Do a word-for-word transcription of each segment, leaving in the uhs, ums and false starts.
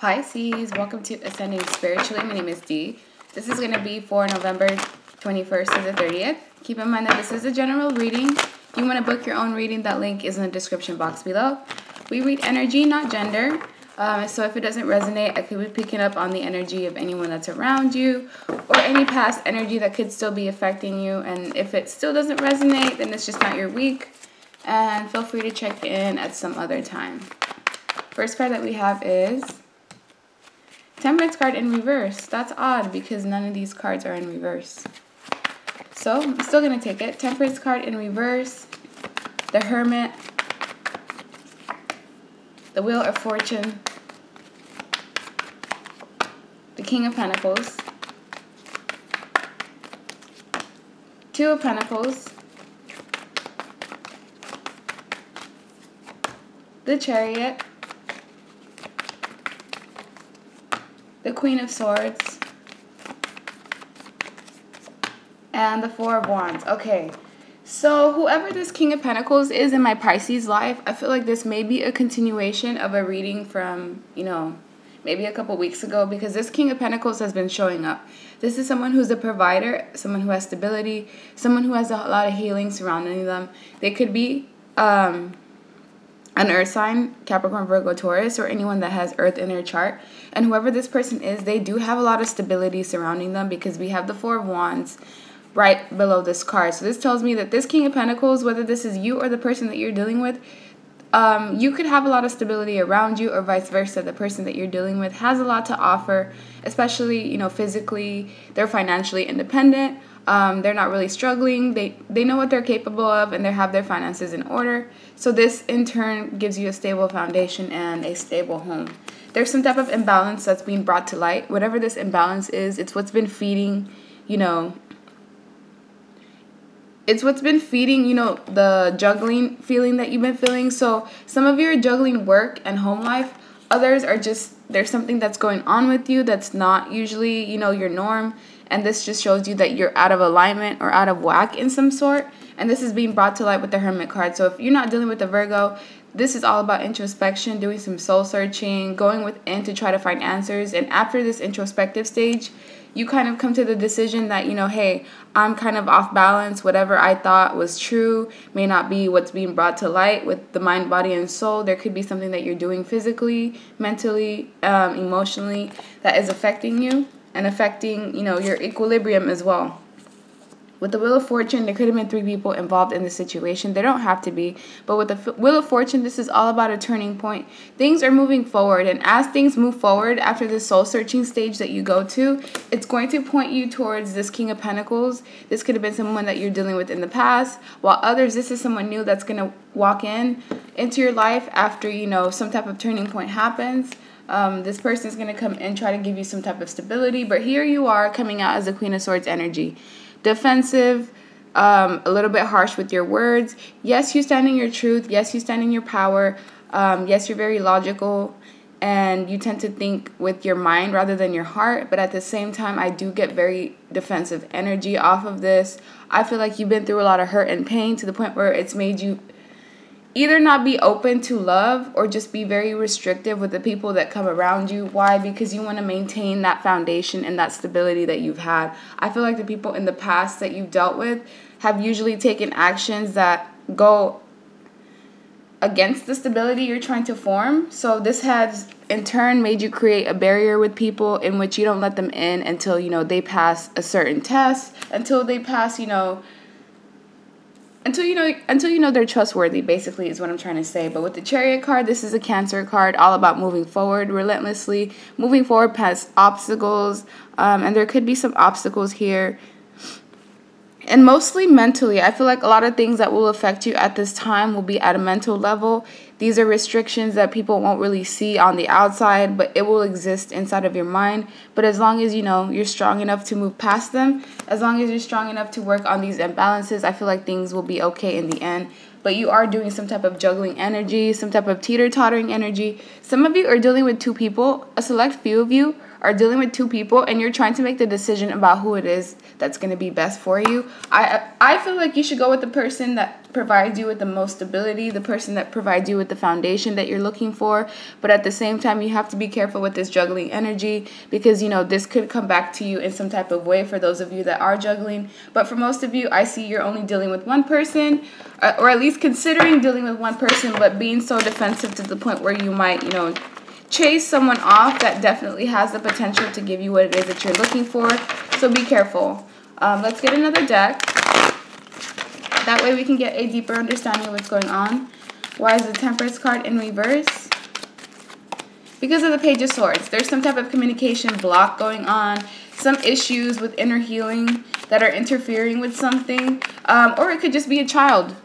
Pisces, welcome to Ascending Spiritually. My name is Dee. This is going to be for November twenty-first to the thirtieth. Keep in mind that this is a general reading. If you want to book your own reading, that link is in the description box below. We read energy, not gender. Um, so if it doesn't resonate, I could be picking up on the energy of anyone that's around you or any past energy that could still be affecting you. And if it still doesn't resonate, then it's just not your week. And feel free to check in at some other time. First card that we have is Temperance card in reverse. That's odd because none of these cards are in reverse. So I'm still going to take it. Temperance card in reverse, the Hermit, the Wheel of Fortune, the King of Pentacles, Two of Pentacles, the Chariot, the Queen of Swords, and the Four of Wands. Okay, so whoever this King of Pentacles is in my Pisces life, I feel like this may be a continuation of a reading from, you know, maybe a couple weeks ago, because this King of Pentacles has been showing up. This is someone who's a provider, someone who has stability, someone who has a lot of healing surrounding them. They could be um, an earth sign, Capricorn, Virgo, Taurus, or anyone that has earth in their chart. And whoever this person is, they do have a lot of stability surrounding them, because we have the Four of Wands right below this card. So this tells me that this King of Pentacles, whether this is you or the person that you're dealing with, um, you could have a lot of stability around you, or vice versa. The person that you're dealing with has a lot to offer, especially, you know, physically. They're financially independent. Um, they're not really struggling. They, they know what they're capable of, and they have their finances in order. So this, in turn, gives you a stable foundation and a stable home. There's some type of imbalance that's being brought to light. Whatever this imbalance is, it's what's been feeding, you know, It's what's been feeding, you know, the juggling feeling that you've been feeling. So some of you are juggling work and home life. Others are just, there's something that's going on with you that's not usually, you know, your norm. And this just shows you that you're out of alignment or out of whack in some sort. And this is being brought to light with the Hermit card. So if you're not dealing with a Virgo, this is all about introspection, doing some soul searching, going within to try to find answers. And after this introspective stage, you kind of come to the decision that, you know, hey, I'm kind of off balance. Whatever I thought was true may not be what's being brought to light with the mind, body, and soul. There could be something that you're doing physically, mentally, um, emotionally that is affecting you and affecting, you know, your equilibrium as well. With the Wheel of Fortune, there could have been three people involved in this situation. They don't have to be. But with the Wheel of Fortune, this is all about a turning point. Things are moving forward. And as things move forward, after the soul-searching stage that you go to, it's going to point you towards this King of Pentacles. This could have been someone that you're dealing with in the past. While others, this is someone new that's going to walk in into your life after, you know, some type of turning point happens. Um, this person is going to come in, try to give you some type of stability. But here you are coming out as the Queen of Swords energy. Defensive, um, a little bit harsh with your words. Yes, you stand in your truth. Yes, you stand in your power. Um, yes, you're very logical, and you tend to think with your mind rather than your heart. But at the same time, I do get very defensive energy off of this. I feel like you've been through a lot of hurt and pain to the point where it's made you either not be open to love or just be very restrictive with the people that come around you. Why? Because you want to maintain that foundation and that stability that you've had. I feel like the people in the past that you've dealt with have usually taken actions that go against the stability you're trying to form. So this has in turn made you create a barrier with people in which you don't let them in until, you know, they pass a certain test, until they pass, you know, Until you know until you know they're trustworthy, basically, is what I'm trying to say. But with the Chariot card, this is a Cancer card, all about moving forward relentlessly, moving forward past obstacles. Um, and there could be some obstacles here. And mostly mentally, I feel like a lot of things that will affect you at this time will be at a mental level. These are restrictions that people won't really see on the outside, but it will exist inside of your mind. But as long as, you know, you're strong enough to move past them, as long as you're strong enough to work on these imbalances, I feel like things will be okay in the end. But you are doing some type of juggling energy, some type of teeter-tottering energy. Some of you are dealing with two people. A select few of you are dealing with two people and you're trying to make the decision about who it is that's going to be best for you, I I feel like you should go with the person that provides you with the most stability, the person that provides you with the foundation that you're looking for. But at the same time, you have to be careful with this juggling energy because, you know, this could come back to you in some type of way for those of you that are juggling. But for most of you, I see you're only dealing with one person, or at least considering dealing with one person, but being so defensive to the point where you might, you know, chase someone off that definitely has the potential to give you what it is that you're looking for. So be careful. Um, let's get another deck. That way we can get a deeper understanding of what's going on. Why is the Temperance card in reverse? Because of the Page of Swords. There's some type of communication block going on. Some issues with inner healing that are interfering with something. Um, or it could just be a child.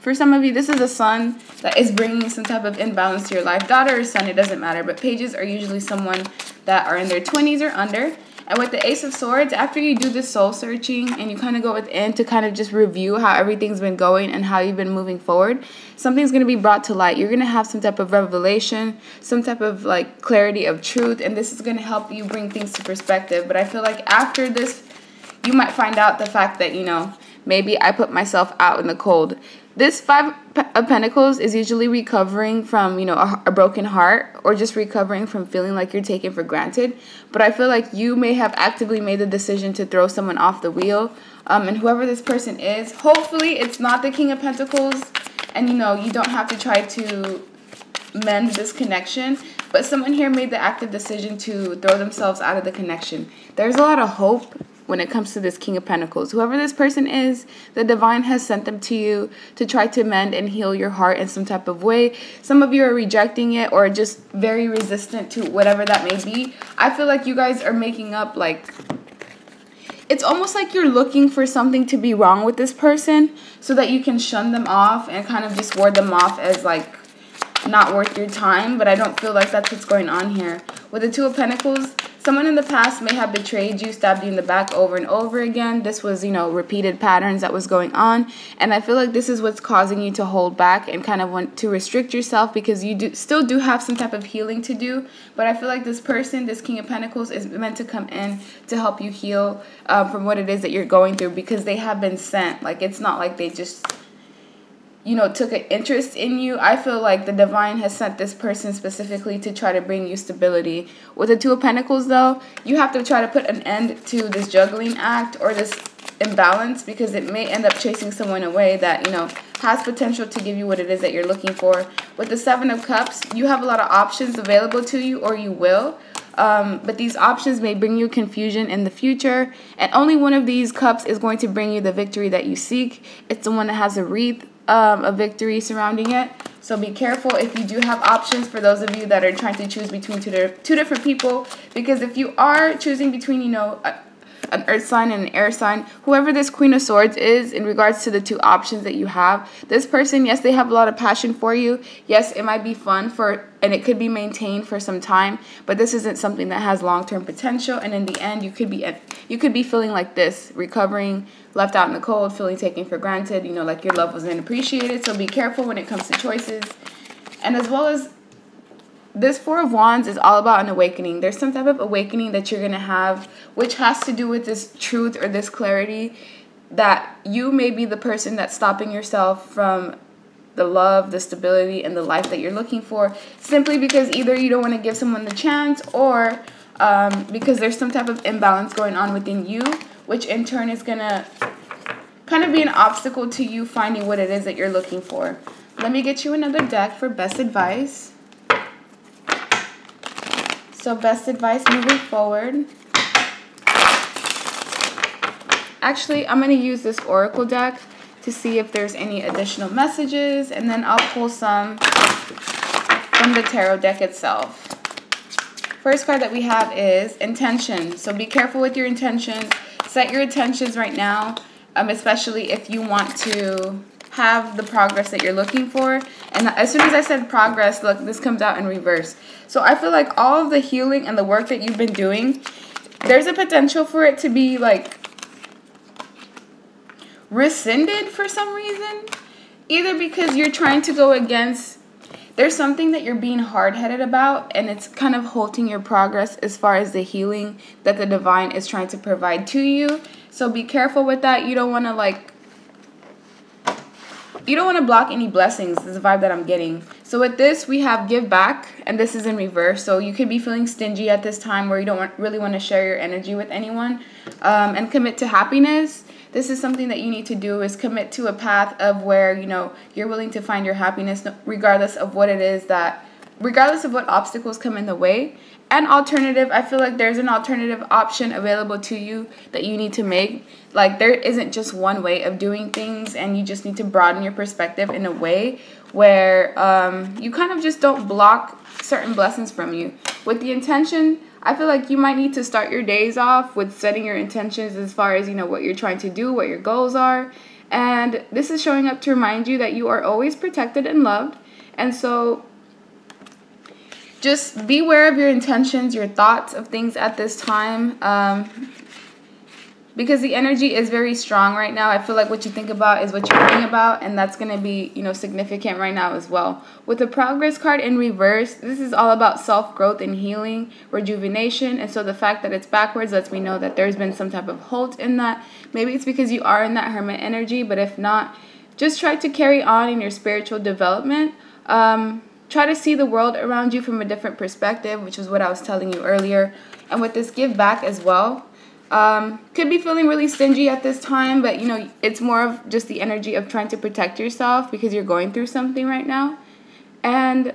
For some of you, this is a son that is bringing some type of imbalance to your life. Daughter or son, it doesn't matter. But pages are usually someone that are in their twenties or under. And with the Ace of Swords, after you do the soul searching and you kind of go within to kind of just review how everything's been going and how you've been moving forward, something's going to be brought to light. You're going to have some type of revelation, some type of like clarity of truth. And this is going to help you bring things to perspective. But I feel like after this, you might find out the fact that, you know, maybe I put myself out in the cold. This Five of Pentacles is usually recovering from, you know, a, a broken heart or just recovering from feeling like you're taken for granted. But I feel like you may have actively made the decision to throw someone off the wheel. Um, and whoever this person is, hopefully it's not the King of Pentacles. And, you know, you don't have to try to mend this connection. But someone here made the active decision to throw themselves out of the connection. There's a lot of hope when it comes to this King of Pentacles. Whoever this person is, the divine has sent them to you to try to mend and heal your heart in some type of way. Some of you are rejecting it or just very resistant to whatever that may be. I feel like you guys are making up, like, it's almost like you're looking for something to be wrong with this person so that you can shun them off and kind of just ward them off as, like, not worth your time. But I don't feel like that's what's going on here. With the Two of Pentacles, someone in the past may have betrayed you, stabbed you in the back over and over again. This was, you know, repeated patterns that was going on. And I feel like this is what's causing you to hold back and kind of want to restrict yourself because you do still do have some type of healing to do. But I feel like this person, this King of Pentacles, is meant to come in to help you heal uh, from what it is that you're going through because they have been sent. Like, it's not like they just, you know, took an interest in you. I feel like the divine has sent this person specifically to try to bring you stability. With the Two of Pentacles, though, you have to try to put an end to this juggling act or this imbalance because it may end up chasing someone away that, you know, has potential to give you what it is that you're looking for. With the Seven of Cups, you have a lot of options available to you, or you will. Um, but these options may bring you confusion in the future. And only one of these cups is going to bring you the victory that you seek. It's the one that has a wreath Um, a victory surrounding it. So be careful if you do have options for those of you that are trying to choose between two, di two different people. Because if you are choosing between, you know, a, an earth sign and an air sign, whoever this Queen of Swords is, in regards to the two options that you have, this person, yes, they have a lot of passion for you. Yes, it might be fun for, and it could be maintained for some time, but this isn't something that has long-term potential. And in the end, you could be you could be feeling like this, recovering, left out in the cold, feeling taken for granted, you know, like your love wasn't appreciated. So be careful when it comes to choices. And as well as this Four of Wands is all about an awakening. There's some type of awakening that you're going to have, which has to do with this truth or this clarity that you may be the person that's stopping yourself from the love, the stability, and the life that you're looking for, simply because either you don't want to give someone the chance or um, because there's some type of imbalance going on within you, which in turn is going to kind of be an obstacle to you finding what it is that you're looking for. Let me get you another deck for best advice. So best advice moving forward. Actually, I'm going to use this Oracle deck to see if there's any additional messages, and then I'll pull some from the tarot deck itself. First card that we have is intention. So be careful with your intentions. Set your intentions right now, um, especially if you want to have the progress that you're looking for. And as soon as I said progress, look, this comes out in reverse. So I feel like all of the healing and the work that you've been doing, there's a potential for it to be like rescinded for some reason, either because you're trying to go against There's something that you're being hard-headed about, and it's kind of halting your progress as far as the healing that the divine is trying to provide to you. So be careful with that. You don't want to, like, you don't want to block any blessings, is the vibe that I'm getting. So with this, we have give back, and this is in reverse. So you could be feeling stingy at this time where you don't want, really want to share your energy with anyone, um, and commit to happiness. This is something that you need to do, is commit to a path of where, you know, you're willing to find your happiness regardless of what it is that, regardless of what obstacles come in the way. An alternative, I feel like there's an alternative option available to you that you need to make. Like, there isn't just one way of doing things, and you just need to broaden your perspective in a way where um, you kind of just don't block certain blessings from you. With the intention, I feel like you might need to start your days off with setting your intentions as far as, you know, what you're trying to do, what your goals are. And this is showing up to remind you that you are always protected and loved. And so just be aware of your intentions, your thoughts of things at this time. Um, because the energy is very strong right now. I feel like what you think about is what you're thinking about, and that's going to be, you know, significant right now as well. With the progress card in reverse, this is all about self-growth and healing, rejuvenation. And so the fact that it's backwards lets me know that there's been some type of halt in that. Maybe it's because you are in that hermit energy, but if not, just try to carry on in your spiritual development. Um... Try to see the world around you from a different perspective, which is what I was telling you earlier. And with this give back as well, um, could be feeling really stingy at this time, but you know, it's more of just the energy of trying to protect yourself because you're going through something right now. And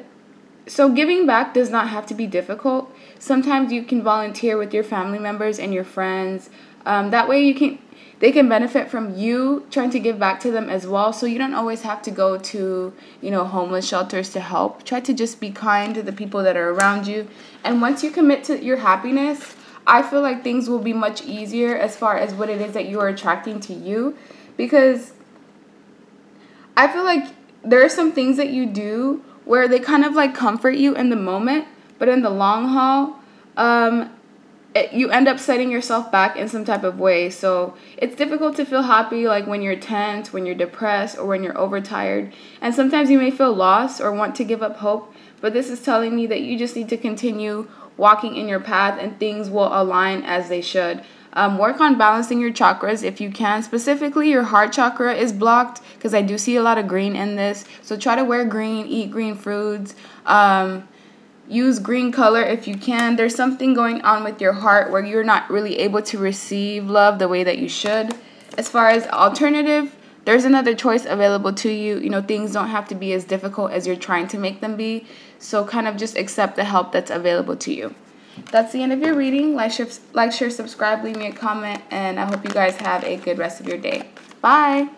so giving back does not have to be difficult. Sometimes you can volunteer with your family members and your friends. Um, that way you can, they can benefit from you trying to give back to them as well. So you don't always have to go to, you know, homeless shelters to help. Try to just be kind to the people that are around you. And once you commit to your happiness, I feel like things will be much easier as far as what it is that you are attracting to you. Because I feel like there are some things that you do where they kind of like comfort you in the moment, but in the long haul, um... you end up setting yourself back in some type of way. So it's difficult to feel happy, like when you're tense, when you're depressed, or when you're overtired. And sometimes you may feel lost or want to give up hope, but this is telling me that you just need to continue walking in your path and things will align as they should. Um, work on balancing your chakras if you can. Specifically, your heart chakra is blocked because I do see a lot of green in this. So try to wear green, eat green foods, um... use green color if you can. There's something going on with your heart where you're not really able to receive love the way that you should. As far as alternative, there's another choice available to you. You know, things don't have to be as difficult as you're trying to make them be. So kind of just accept the help that's available to you. That's the end of your reading. Like, share, like, share, subscribe, leave me a comment, and I hope you guys have a good rest of your day. Bye!